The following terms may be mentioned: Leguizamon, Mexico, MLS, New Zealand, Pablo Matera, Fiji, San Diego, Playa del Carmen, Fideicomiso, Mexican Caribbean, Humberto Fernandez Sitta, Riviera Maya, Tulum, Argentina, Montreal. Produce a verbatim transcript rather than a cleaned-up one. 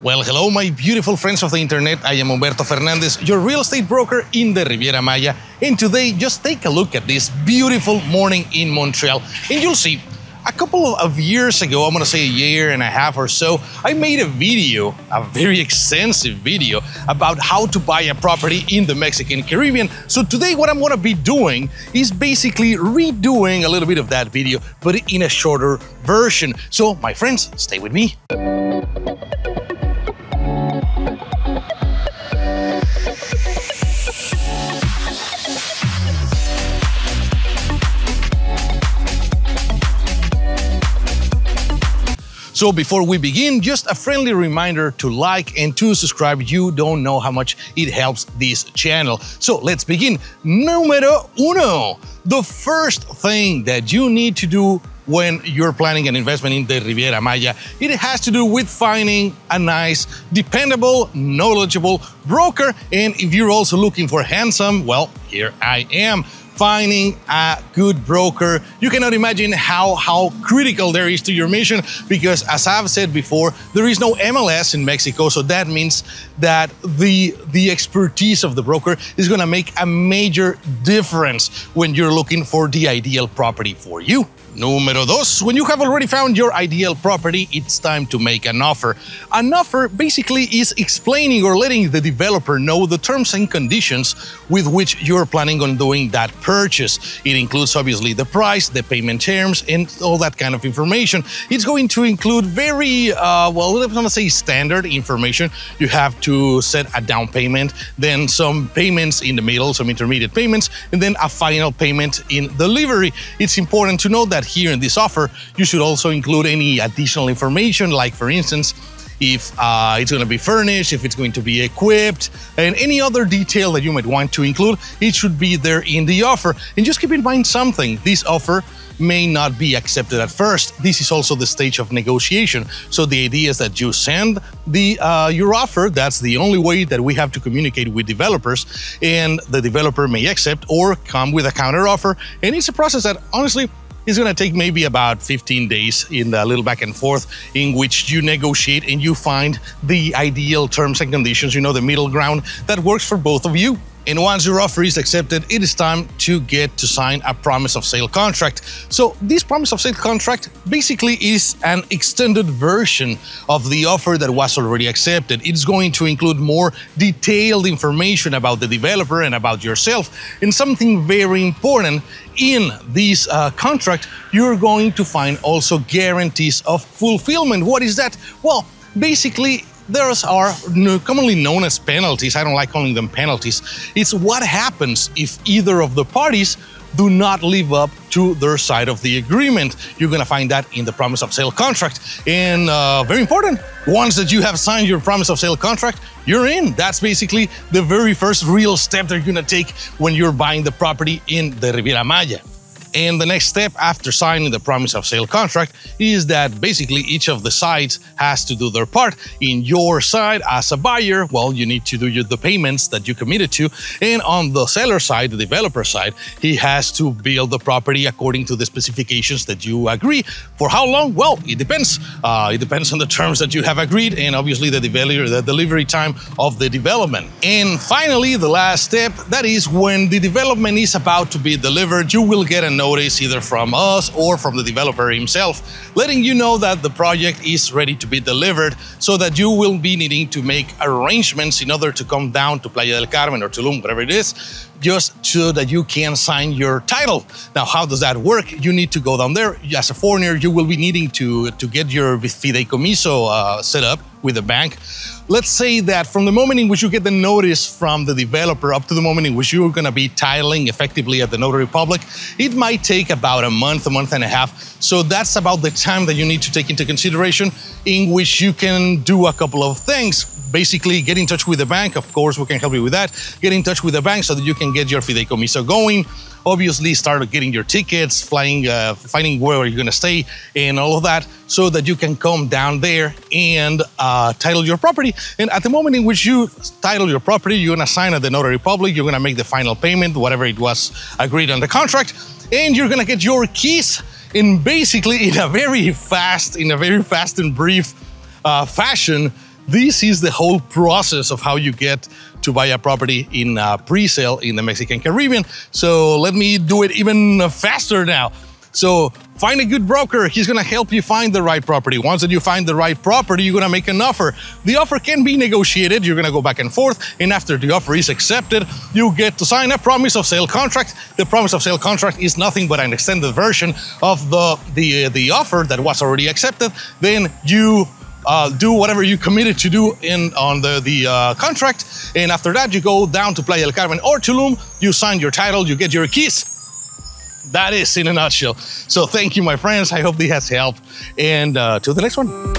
Well, hello, my beautiful friends of the internet. I am Humberto Fernandez, your real estate broker in the Riviera Maya. And today, just take a look at this beautiful morning in Montreal. And you'll see, a couple of years ago, I'm gonna say a year and a half or so, I made a video, a very extensive video, about how to buy a property in the Mexican Caribbean. So today, what I'm gonna be doing is basically redoing a little bit of that video, but in a shorter version. So, my friends, stay with me. So before we begin, just a friendly reminder to like and to subscribe. You don't know how much it helps this channel. So let's begin. Número uno. The first thing that you need to do when you're planning an investment in the Riviera Maya, it has to do with finding a nice, dependable, knowledgeable broker. And if you're also looking for handsome, well, here I am. Finding a good broker. You cannot imagine how, how critical there is to your mission because, as I've said before, there is no M L S in Mexico, so that means that the, the expertise of the broker is gonna make a major difference when you're looking for the ideal property for you. Número dos, when you have already found your ideal property, it's time to make an offer. An offer basically is explaining or letting the developer know the terms and conditions with which you're planning on doing that purchase. It includes obviously the price, the payment terms, and all that kind of information. It's going to include very, uh, well, let's not say standard information. You have to set a down payment, then some payments in the middle, some intermediate payments, and then a final payment in delivery. It's important to know that here in this offer, you should also include any additional information, like for instance, if uh, it's going to be furnished, if it's going to be equipped, and any other detail that you might want to include, it should be there in the offer. And just keep in mind something, this offer may not be accepted at first. This is also the stage of negotiation. So the idea is that you send the uh, your offer. That's the only way that we have to communicate with developers, and the developer may accept or come with a counter offer. And it's a process that honestly, it's gonna take maybe about fifteen days in a little back and forth in which you negotiate and you find the ideal terms and conditions, you know, the middle ground that works for both of you. And once your offer is accepted, it is time to get to sign a promise of sale contract. So this promise of sale contract basically is an extended version of the offer that was already accepted. It's going to include more detailed information about the developer and about yourself. And something very important, in this uh, contract, you're going to find also guarantees of fulfillment. What is that? Well, basically, those are commonly known as penalties. I don't like calling them penalties. It's what happens if either of the parties do not live up to their side of the agreement. You're gonna find that in the promise of sale contract. And uh, very important, once that you have signed your promise of sale contract, you're in. That's basically the very first real step that you're gonna take when you're buying the property in the Riviera Maya. And the next step after signing the promise of sale contract is that basically each of the sides has to do their part. In your side as a buyer, well, you need to do your, the payments that you committed to. And on the seller side, the developer side, he has to build the property according to the specifications that you agree. For how long? Well, it depends. Uh, it depends on the terms that you have agreed and obviously the, developer, the delivery time of the development. And finally, the last step, that is when the development is about to be delivered, you will get an notice either from us or from the developer himself, letting you know that the project is ready to be delivered so that you will be needing to make arrangements in order to come down to Playa del Carmen or Tulum, whatever it is, just so that you can sign your title. Now, how does that work? You need to go down there. As a foreigner, you will be needing to, to get your Fideicomiso uh, set up with the bank. Let's say that from the moment in which you get the notice from the developer up to the moment in which you're gonna be titling effectively at the notary public, it might take about a month, a month and a half. So that's about the time that you need to take into consideration in which you can do a couple of things. Basically, get in touch with the bank. Of course, we can help you with that. Get in touch with the bank so that you can get your Fideicomiso going. Obviously, start getting your tickets, flying, uh, finding where you're gonna stay and all of that so that you can come down there and uh, title your property. And at the moment in which you title your property, you're gonna sign at the notary public, you're gonna make the final payment, whatever it was agreed on the contract, and you're gonna get your keys. And basically, in a very fast, in a very fast and brief uh, fashion, This is the whole process of how you get to buy a property in uh, pre-sale in the Mexican Caribbean. So let me do it even faster now. So find a good broker. He's gonna help you find the right property. Once that you find the right property, you're gonna make an offer. The offer can be negotiated. You're gonna go back and forth. And after the offer is accepted, you get to sign a promise of sale contract. The promise of sale contract is nothing but an extended version of the, the, uh, the offer that was already accepted. Then you Uh, do whatever you committed to do in on the, the uh, contract. And after that, you go down to Playa del Carmen or Tulum, you sign your title, you get your keys. That is in a nutshell. So thank you, my friends. I hope this has helped. And uh, till the next one.